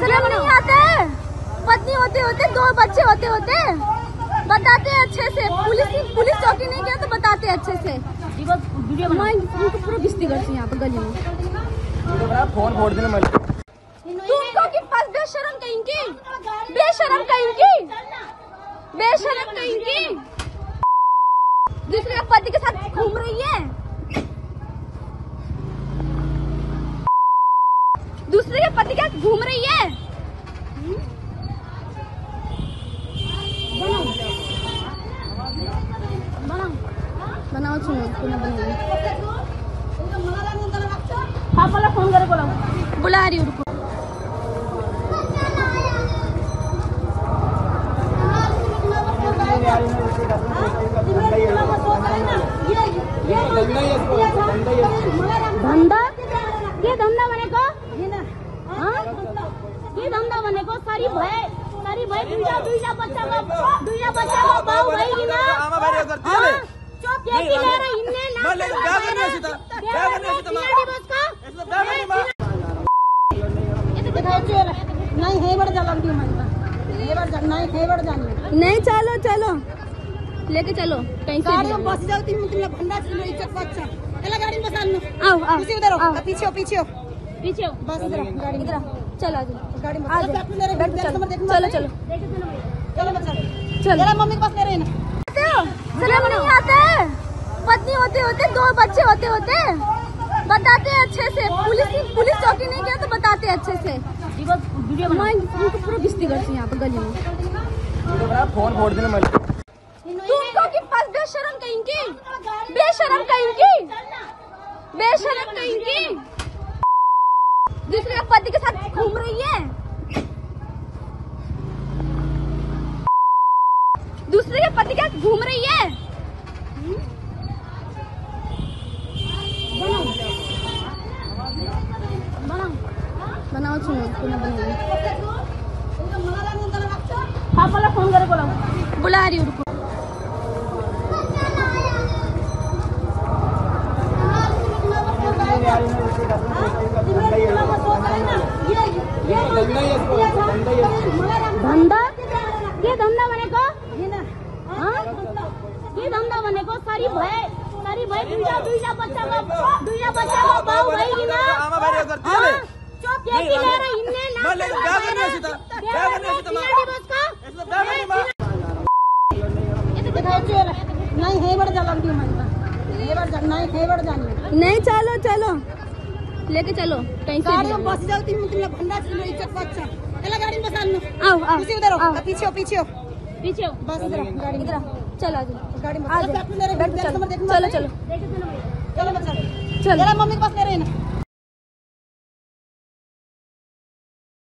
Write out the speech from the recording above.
शर्म नहीं आते? पत्नी होते होते, दो बच्चे होते होते, बताते अच्छे से। पुलिस चौकी नहीं गया तो बताते अच्छे से। उनको पूरा बिस्ती करते यहाँ पर गली में। फोन फोड़ देना तुमको कि पास बेशरम कहेंगी, बेशरम कहेंगी, बेशरम कहेंगी। दूसरे पति के साथ घूम रही है, दूसरे के पति के साथ घूम रही है। बनाओ सुनो पापा फोन कर बोला बुला रही हूँ। धंधा ये धंधा बनेगा, ये धंधा बनेगा। सारी भय, सारी भय। दूजा बच्चा का बाव भाई की ना चुप ये की मेरा इनने ना ले बैग नहीं सीता बस का ये तो दिखाई नहीं है। बड़ जलन दी मन में ये बार जाना है, बड़ जानी नहीं। चलो चलो लेके चलो कहीं से गाड़ी में बस जाओ। तुम मतलब भंडा से मेरी इज्जत बच्चा एला गाड़ी में बसा लो। आओ आओ इधर आओ, पीछे हो पीछे हो पीछे हो बस इधर गाड़ी इधर चलो। आज गाड़ी में आज बैठ मेरे बैठ नंबर देख चलो चलो चलो बच्चा चलो एला मम्मी के पास ले रहे ना। शर्म नहीं आते? पत्नी होते होते, दो बच्चे होते होते, बताते अच्छे से। पुलिस चौकी नहीं गया तो बताते अच्छे से। उनको पूरा बिस्ती करते यहाँ पर गली में। फोन फोड़ देना तुमको कि पास बेशरम कहेंगी, बेशरम कहेंगी, बेशरम कहेंगी। दूसरे पति के साथ घूम रही है, दूसरे के पति के साथ घूम रही है। बनाओ सुनो पापा फोन कर बोला बुला रही हूँ। धंधा ये धंधा बनेगा, ये धंधा बनेगा। सारी भय, सारी भय। दूजा बच्चा का बाव भाई की ना चुप ये की मेरा इनने ना ले बैग नहीं सीता बैग नहीं सीता बस का ये तो दिखाई नहीं है। बड़ जलन दी मन में ये बार जाना है, बड़ जानी नहीं। चलो चलो लेके चलो कहीं से गाड़ी में बस जाओ। तुम मतलब भंडा से मेरी इज्जत बच्चा एला गाड़ी में बसा लो। आओ आओ इधर आओ पीछे हो पीछे हो पीछे हो बस इधर गाड़ी इधर चलो आज गाड़ी में आज बैठ मेरे बैठ नंबर देख चलो चलो चलो बच्चा चलो एला मम्मी के पास ले रहे ना।